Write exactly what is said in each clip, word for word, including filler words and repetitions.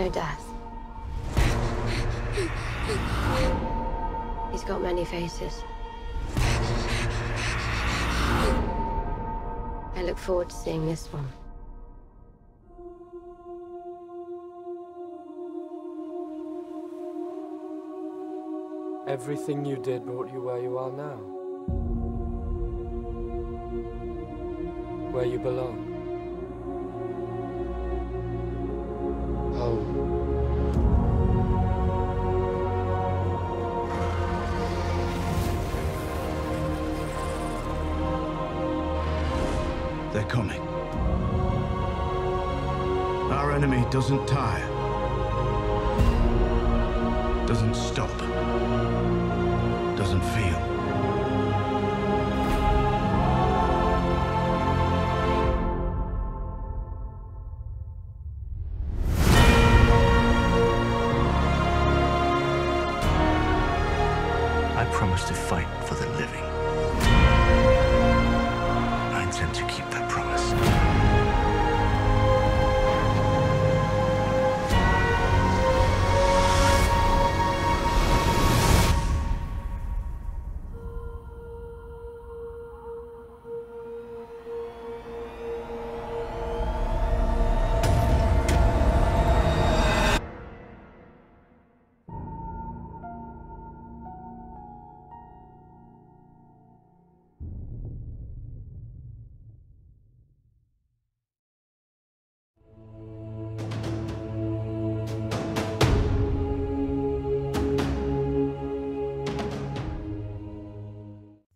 no death. He's got many faces. I look forward to seeing this one. Everything you did brought you where you are now. Where you belong. Home. They're coming. Our enemy doesn't tire. Doesn't stop. Doesn't feel.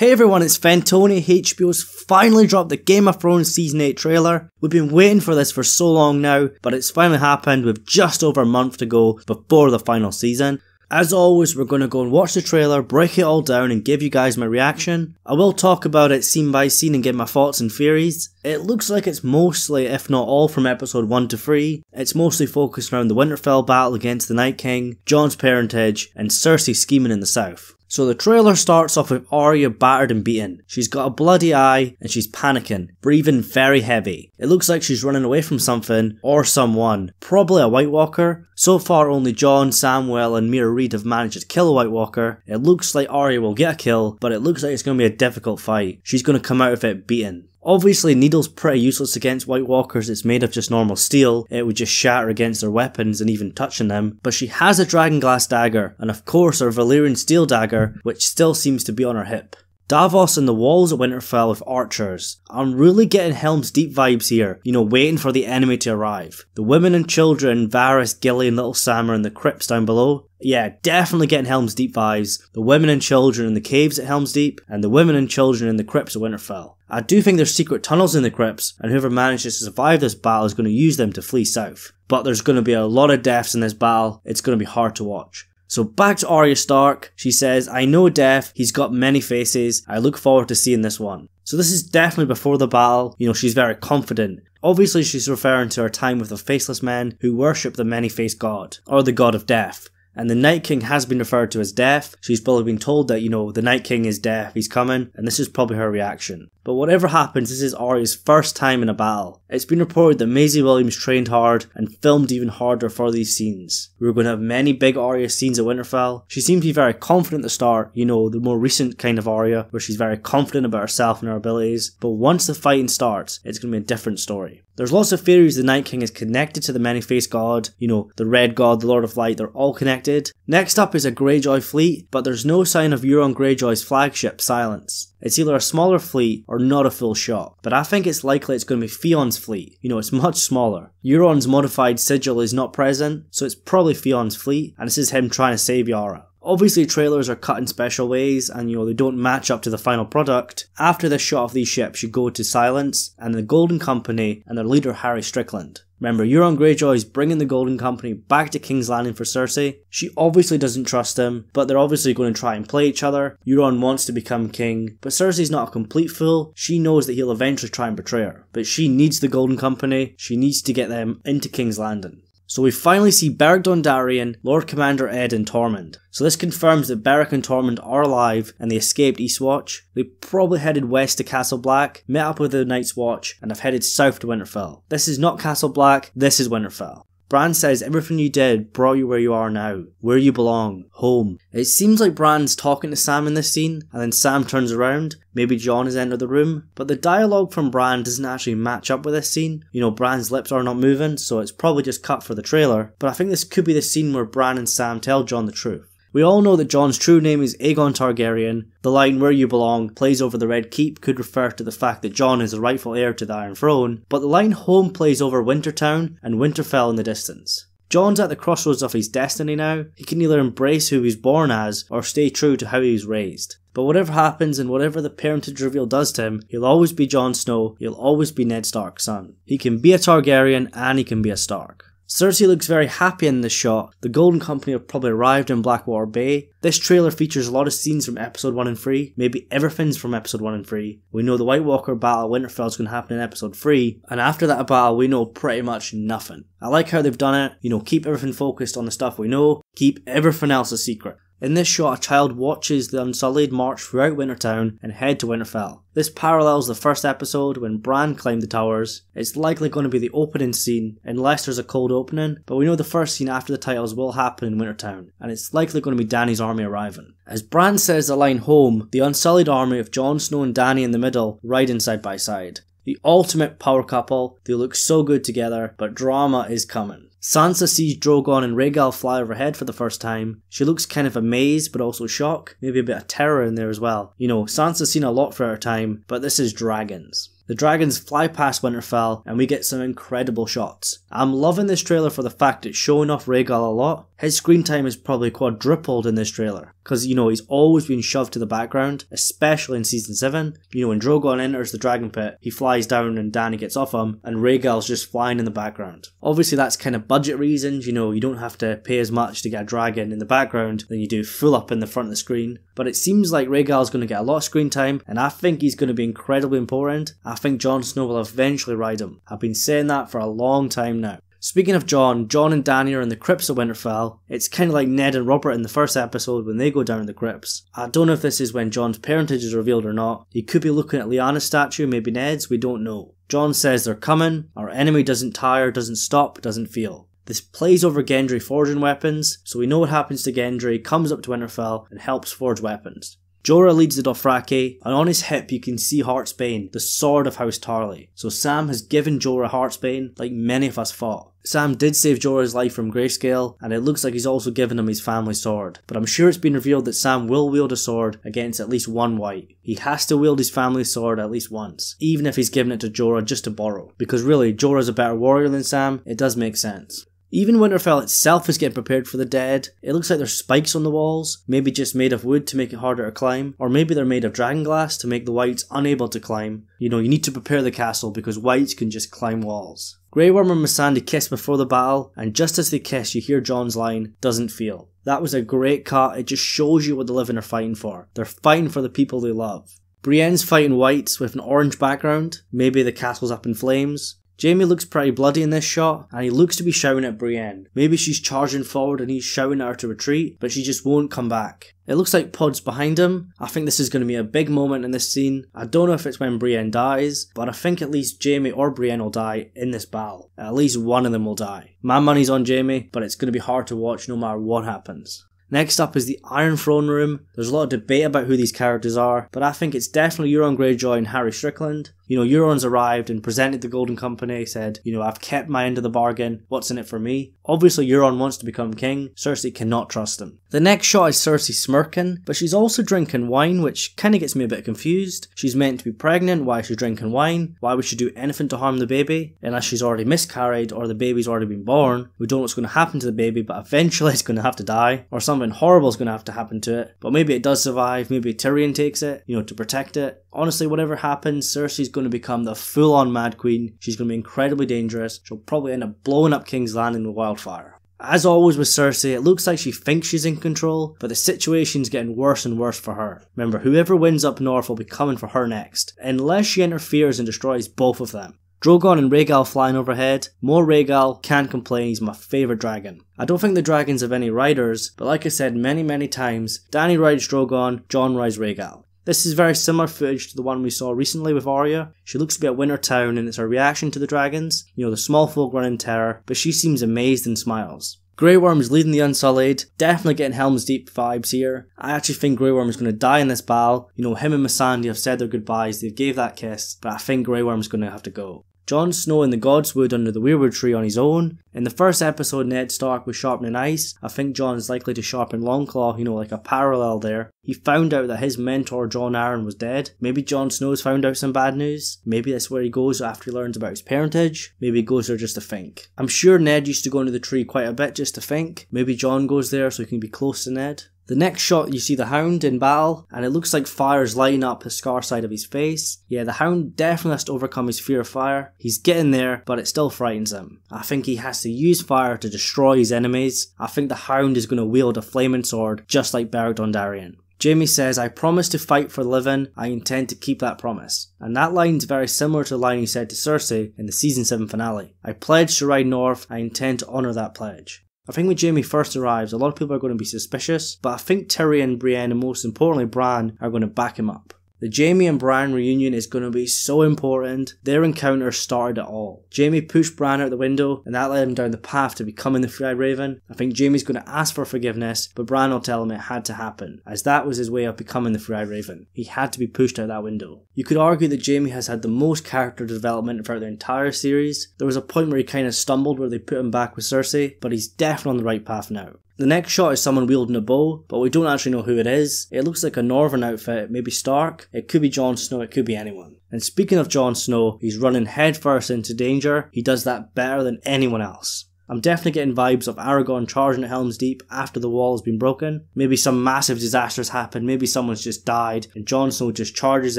Hey everyone, it's Fentoni. H B O's finally dropped the Game of Thrones Season eight trailer. We've been waiting for this for so long now, but it's finally happened with just over a month to go before the final season. As always, we're going to go and watch the trailer, break it all down and give you guys my reaction. I will talk about it scene by scene and give my thoughts and theories. It looks like it's mostly, if not all, from episode one to three. It's mostly focused around the Winterfell battle against the Night King, Jon's parentage and Cersei scheming in the south. So the trailer starts off with Arya battered and beaten. She's got a bloody eye and she's panicking, breathing very heavy. It looks like she's running away from something or someone, probably a White Walker. So far only Jon, Samwell and Mira Reed have managed to kill a White Walker. It looks like Arya will get a kill, but it looks like it's going to be a difficult fight. She's going to come out of it beaten. Obviously needle's pretty useless against White Walkers, it's made of just normal steel, it would just shatter against their weapons and even touching them, but she has a dragonglass dagger and of course her Valyrian steel dagger which still seems to be on her hip. Davos and the walls at Winterfell with archers. I'm really getting Helm's Deep vibes here, you know, waiting for the enemy to arrive. The women and children, Varys, Gilly and Little Sammer in the crypts down below. Yeah, definitely getting Helm's Deep vibes. The women and children in the caves at Helm's Deep, and the women and children in the crypts at Winterfell. I do think there's secret tunnels in the crypts, and whoever manages to survive this battle is going to use them to flee south. But there's going to be a lot of deaths in this battle, it's going to be hard to watch. So back to Arya Stark, she says, I know death, he's got many faces, I look forward to seeing this one. So this is definitely before the battle, you know, she's very confident. Obviously she's referring to her time with the faceless men who worship the Many-Faced God, or the God of Death. And the Night King has been referred to as Death. She's probably been told that, you know, the Night King is Death, he's coming, and this is probably her reaction. But whatever happens, this is Arya's first time in a battle. It's been reported that Maisie Williams trained hard and filmed even harder for these scenes. We're going to have many big Arya scenes at Winterfell. She seems to be very confident at the start, you know, the more recent kind of Arya, where she's very confident about herself and her abilities. But once the fighting starts, it's going to be a different story. There's lots of theories the Night King is connected to the Many-Faced God, you know, the Red God, the Lord of Light, they're all connected. Next up is a Greyjoy fleet, but there's no sign of Euron Greyjoy's flagship, Silence. It's either a smaller fleet or not a full shot, but I think it's likely it's going to be Fion's fleet, you know, it's much smaller. Euron's modified sigil is not present, so it's probably Fion's fleet, and this is him trying to save Yara. Obviously trailers are cut in special ways and, you know, they don't match up to the final product. After this shot of these ships you go to Silence and the Golden Company and their leader Harry Strickland. Remember, Euron Greyjoy is bringing the Golden Company back to King's Landing for Cersei. She obviously doesn't trust him, but they're obviously going to try and play each other. Euron wants to become king, but Cersei's not a complete fool. She knows that he'll eventually try and betray her. But she needs the Golden Company, she needs to get them into King's Landing. So we finally see Beric Dondarrion, Lord Commander Ed and Tormund. So this confirms that Beric and Tormund are alive and they escaped Eastwatch. They probably headed west to Castle Black, met up with the Night's Watch and have headed south to Winterfell. This is not Castle Black, this is Winterfell. Bran says, everything you did brought you where you are now, where you belong, home. It seems like Bran's talking to Sam in this scene, and then Sam turns around, maybe Jon has entered the room, but the dialogue from Bran doesn't actually match up with this scene. You know, Bran's lips are not moving, so it's probably just cut for the trailer, but I think this could be the scene where Bran and Sam tell Jon the truth. We all know that Jon's true name is Aegon Targaryen. The line "where you belong" plays over the Red Keep could refer to the fact that Jon is the rightful heir to the Iron Throne, but the line "home" plays over Wintertown and Winterfell in the distance. Jon's at the crossroads of his destiny now. He can either embrace who he's born as, or stay true to how he was raised. But whatever happens and whatever the parentage reveal does to him, he'll always be Jon Snow, he'll always be Ned Stark's son. He can be a Targaryen and he can be a Stark. Cersei looks very happy in this shot. The Golden Company have probably arrived in Blackwater Bay. This trailer features a lot of scenes from episode one and three, maybe everything's from episode one and three. We know the White Walker battle at Winterfell is going to happen in episode three, and after that battle we know pretty much nothing. I like how they've done it, you know, keep everything focused on the stuff we know, keep everything else a secret. In this shot, a child watches the Unsullied march throughout Wintertown and head to Winterfell. This parallels the first episode when Bran climbed the towers. It's likely going to be the opening scene, unless there's a cold opening, but we know the first scene after the titles will happen in Wintertown, and it's likely going to be Dany's army arriving. As Bran says the line "home," the Unsullied army of Jon Snow and Dany in the middle, riding side by side. The ultimate power couple, they look so good together, but drama is coming. Sansa sees Drogon and Rhaegal fly overhead for the first time. She looks kind of amazed but also shocked, maybe a bit of terror in there as well. You know, Sansa's seen a lot for her time, but this is dragons. The dragons fly past Winterfell and we get some incredible shots. I'm loving this trailer for the fact it's showing off Rhaegal a lot. His screen time is probably quadrupled in this trailer, because you know he's always been shoved to the background, especially in season seven. You know, when Drogon enters the dragon pit, he flies down and Dany gets off him, and Rhaegal's just flying in the background. Obviously that's kind of budget reasons, you know, you don't have to pay as much to get a dragon in the background than you do full up in the front of the screen, but it seems like Rhaegal's going to get a lot of screen time, and I think he's going to be incredibly important. I think Jon Snow will eventually ride him. I've been saying that for a long time now. Speaking of Jon, Jon and Dany are in the crypts of Winterfell. It's kind of like Ned and Robert in the first episode when they go down in the crypts. I don't know if this is when Jon's parentage is revealed or not. He could be looking at Lyanna's statue, maybe Ned's, we don't know. Jon says they're coming, our enemy doesn't tire, doesn't stop, doesn't feel. This plays over Gendry forging weapons, so we know what happens to Gendry, comes up to Winterfell and helps forge weapons. Jorah leads the Dothraki, and on his hip you can see Heartsbane, the sword of House Tarly. So Sam has given Jorah Heartsbane like many of us thought. Sam did save Jorah's life from Grayscale, and it looks like he's also given him his family sword. But I'm sure it's been revealed that Sam will wield a sword against at least one white. He has to wield his family sword at least once, even if he's given it to Jorah just to borrow. Because really, Jorah's a better warrior than Sam, it does make sense. Even Winterfell itself is getting prepared for the dead. It looks like there's spikes on the walls, maybe just made of wood to make it harder to climb, or maybe they're made of dragonglass to make the wights unable to climb. You know, you need to prepare the castle because wights can just climb walls. Grey Worm and Missandei kiss before the battle, and just as they kiss you hear Jon's line, "doesn't feel." That was a great cut, it just shows you what the living are fighting for. They're fighting for the people they love. Brienne's fighting wights with an orange background, maybe the castle's up in flames. Jamie looks pretty bloody in this shot, and he looks to be shouting at Brienne. Maybe she's charging forward and he's shouting at her to retreat, but she just won't come back. It looks like Pod's behind him. I think this is going to be a big moment in this scene. I don't know if it's when Brienne dies, but I think at least Jamie or Brienne will die in this battle. At least one of them will die. My money's on Jamie, but it's going to be hard to watch no matter what happens. Next up is the Iron Throne room. There's a lot of debate about who these characters are, but I think it's definitely Euron Greyjoy and Harry Strickland. You know, Euron's arrived and presented the Golden Company, said, you know, I've kept my end of the bargain, what's in it for me? Obviously Euron wants to become king, Cersei cannot trust him. The next shot is Cersei smirking, but she's also drinking wine, which kinda gets me a bit confused. She's meant to be pregnant, why is she drinking wine? Why would she do anything to harm the baby? Unless she's already miscarried or the baby's already been born. We don't know what's going to happen to the baby, but eventually it's going to have to die, or something. Something horrible is going to have to happen to it, but maybe it does survive, maybe Tyrion takes it, you know, to protect it. Honestly, whatever happens, Cersei's going to become the full-on Mad Queen, she's going to be incredibly dangerous, she'll probably end up blowing up King's Landing with wildfire. As always with Cersei, it looks like she thinks she's in control, but the situation's getting worse and worse for her. Remember, whoever wins up north will be coming for her next, unless she interferes and destroys both of them. Drogon and Rhaegal flying overhead. More Rhaegal, can't complain, he's my favourite dragon. I don't think the dragons have any riders, but like I said many many times, Dany rides Drogon, Jon rides Rhaegal. This is very similar footage to the one we saw recently with Arya. She looks a bit at Wintertown and it's her reaction to the dragons. You know, the small folk run in terror, but she seems amazed and smiles. Grey Worm is leading the Unsullied, definitely getting Helm's Deep vibes here. I actually think Grey Worm is going to die in this battle. You know, him and Missandei have said their goodbyes, they've gave that kiss, but I think Grey Worm is going to have to go. Jon Snow in the Godswood under the Weirwood tree on his own. In the first episode, Ned Stark was sharpening ice. I think Jon is likely to sharpen Longclaw, you know, like a parallel there. He found out that his mentor Jon Arryn was dead. Maybe Jon Snow's found out some bad news. Maybe that's where he goes after he learns about his parentage. Maybe he goes there just to think. I'm sure Ned used to go into the tree quite a bit just to think. Maybe Jon goes there so he can be close to Ned. The next shot you see the Hound in battle, and it looks like fire's lighting up the scar side of his face. Yeah, the Hound definitely has to overcome his fear of fire. He's getting there, but it still frightens him. I think he has to use fire to destroy his enemies. I think the Hound is going to wield a flaming sword, just like Beric Dondarrion. Jamie says, "I promise to fight for living, I intend to keep that promise." And that line's very similar to the line he said to Cersei in the season seven finale. "I pledge to ride north, I intend to honour that pledge." I think when Jamie first arrives, a lot of people are going to be suspicious, but I think Tyrion, Brienne, and most importantly Bran are going to back him up. The Jamie and Bran reunion is going to be so important. Their encounter started it all. Jamie pushed Bran out the window and that led him down the path to becoming the Free-Eyed Raven. I think Jamie's going to ask for forgiveness, but Bran will tell him it had to happen, as that was his way of becoming the Free-Eyed Raven. He had to be pushed out that window. You could argue that Jamie has had the most character development throughout the entire series. There was a point where he kind of stumbled where they put him back with Cersei, but he's definitely on the right path now. The next shot is someone wielding a bow, but we don't actually know who it is. It looks like a northern outfit, maybe Stark. It could be Jon Snow, it could be anyone. And speaking of Jon Snow, he's running headfirst into danger. He does that better than anyone else. I'm definitely getting vibes of Aragorn charging at Helm's Deep after the wall has been broken. Maybe some massive disaster's happened, maybe someone's just died, and Jon Snow just charges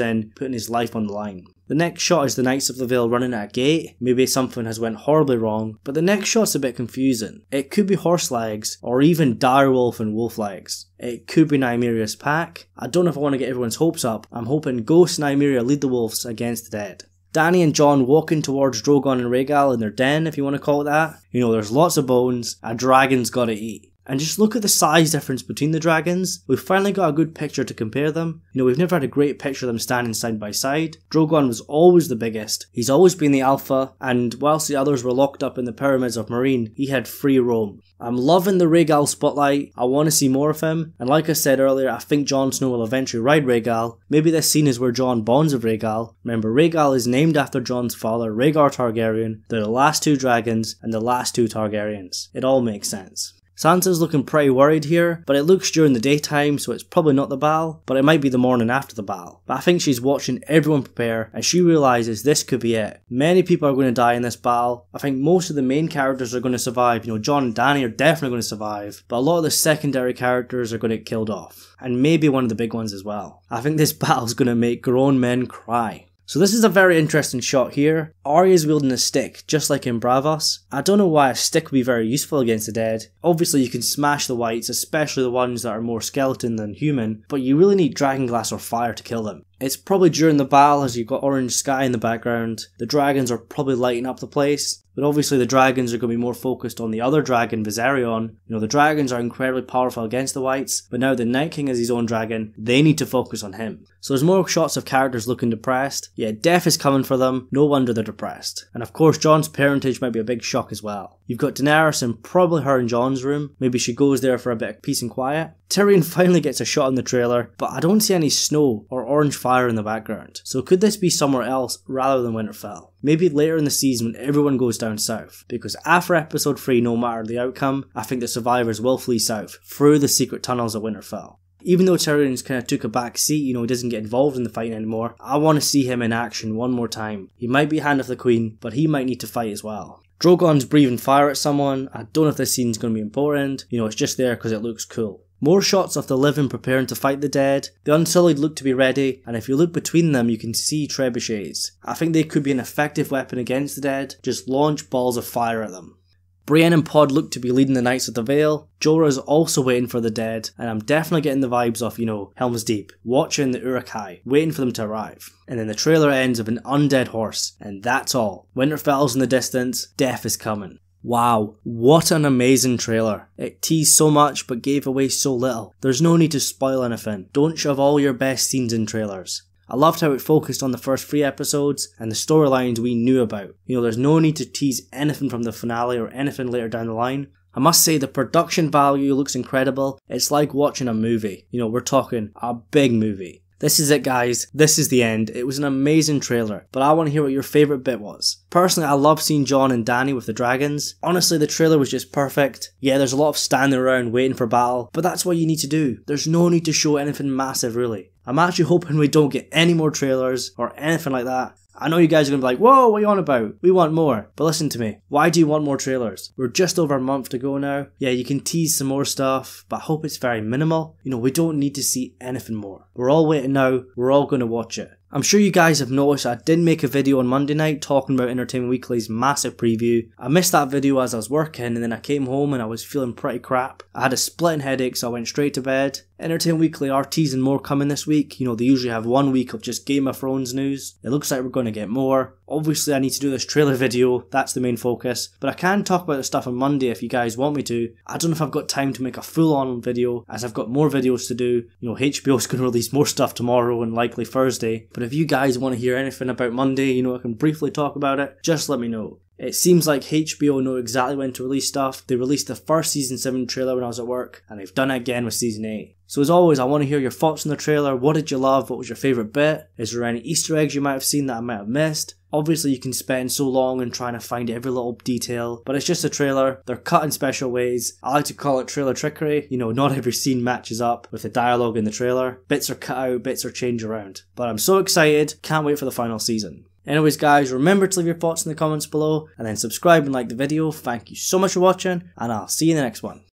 in, putting his life on the line. The next shot is the Knights of the Vale running at a gate. Maybe something has went horribly wrong, but the next shot's a bit confusing. It could be horse legs, or even direwolf and wolf legs. It could be Nymeria's pack. I don't know if I want to get everyone's hopes up. I'm hoping Ghost and Nymeria lead the wolves against the dead. Dany and Jon walking towards Drogon and Rhaegal in their den, if you want to call it that. You know, there's lots of bones, a dragon's gotta eat. And just look at the size difference between the dragons. We've finally got a good picture to compare them. You know, we've never had a great picture of them standing side by side. Drogon was always the biggest. He's always been the alpha, and whilst the others were locked up in the pyramids of Meereen, he had free roam. I'm loving the Rhaegal spotlight. I want to see more of him. And like I said earlier, I think Jon Snow will eventually ride Rhaegal. Maybe this scene is where Jon bonds with Rhaegal. Remember, Rhaegal is named after Jon's father, Rhaegar Targaryen. They're the last two dragons and the last two Targaryens. It all makes sense. Sansa's looking pretty worried here, but it looks during the daytime, so it's probably not the battle, but it might be the morning after the battle. But I think she's watching everyone prepare, and she realises this could be it. Many people are going to die in this battle. I think most of the main characters are going to survive. You know, Jon and Dany are definitely going to survive, but a lot of the secondary characters are going to get killed off, and maybe one of the big ones as well. I think this battle's going to make grown men cry. So this is a very interesting shot here. Arya's wielding a stick, just like in Braavos. I don't know why a stick would be very useful against the dead. Obviously you can smash the whites, especially the ones that are more skeleton than human, but you really need dragonglass or fire to kill them. It's probably during the battle as you've got orange sky in the background. The dragons are probably lighting up the place, but obviously the dragons are going to be more focused on the other dragon, Viserion. You know, the dragons are incredibly powerful against the whites, but now the Night King has his own dragon. They need to focus on him. So there's more shots of characters looking depressed. Yeah, death is coming for them. No wonder they're depressed. And of course, Jon's parentage might be a big shock as well. You've got Daenerys and probably her in Jon's room. Maybe she goes there for a bit of peace and quiet. Tyrion finally gets a shot in the trailer, but I don't see any snow or orange fire in the background. So could this be somewhere else rather than Winterfell? Maybe later in the season when everyone goes down south. Because after episode three, no matter the outcome, I think the survivors will flee south, through the secret tunnels of Winterfell. Even though Tyrion's kind of took a back seat, you know, he doesn't get involved in the fight anymore, I want to see him in action one more time. He might be hand of the queen, but he might need to fight as well. Drogon's breathing fire at someone. I don't know if this scene's going to be important. You know, it's just there because it looks cool. More shots of the living preparing to fight the dead. The Unsullied look to be ready, and if you look between them you can see trebuchets. I think they could be an effective weapon against the dead. Just launch balls of fire at them. Brienne and Pod look to be leading the Knights of the Vale. Jorah is also waiting for the dead, and I'm definitely getting the vibes of, you know, Helm's Deep, watching the Uruk-hai, waiting for them to arrive. And then the trailer ends with an undead horse, and that's all. Winterfell's in the distance, death is coming. Wow, what an amazing trailer. It teased so much but gave away so little. There's no need to spoil anything. Don't shove all your best scenes in trailers. I loved how it focused on the first three episodes and the storylines we knew about. You know, there's no need to tease anything from the finale or anything later down the line. I must say the production value looks incredible. It's like watching a movie. You know, we're talking a big movie. This is it, guys. This is the end. It was an amazing trailer, but I want to hear what your favourite bit was. Personally, I love seeing Jon and Dany with the dragons. Honestly, the trailer was just perfect. Yeah, there's a lot of standing around waiting for battle, but that's what you need to do. There's no need to show anything massive, really. I'm actually hoping we don't get any more trailers or anything like that. I know you guys are going to be like, whoa, what are you on about? We want more. But listen to me, why do you want more trailers? We're just over a month to go now. Yeah, you can tease some more stuff, but I hope it's very minimal. You know, we don't need to see anything more. We're all waiting now, we're all going to watch it. I'm sure you guys have noticed I did make a video on Monday night talking about Entertainment Weekly's massive preview. I missed that video as I was working and then I came home and I was feeling pretty crap. I had a splitting headache so I went straight to bed. Entertainment Weekly are teasing more coming this week. You know, they usually have one week of just Game of Thrones news. It looks like we're going to get more. Obviously I need to do this trailer video, that's the main focus, but I can talk about the stuff on Monday if you guys want me to. I don't know if I've got time to make a full on video as I've got more videos to do. You know, H B O's going to release more stuff tomorrow and likely Thursday, but if you guys want to hear anything about Monday, you know, I can briefly talk about it, just let me know. It seems like H B O know exactly when to release stuff. They released the first season seven trailer when I was at work, and they've done it again with season eight. So as always, I want to hear your thoughts on the trailer. What did you love? What was your favourite bit? Is there any Easter eggs you might have seen that I might have missed? Obviously you can spend so long in trying to find every little detail, but it's just a trailer. They're cut in special ways. I like to call it trailer trickery. You know, not every scene matches up with the dialogue in the trailer. Bits are cut out, bits are changed around. But I'm so excited, can't wait for the final season. Anyways guys, remember to leave your thoughts in the comments below, and then subscribe and like the video. Thank you so much for watching, and I'll see you in the next one.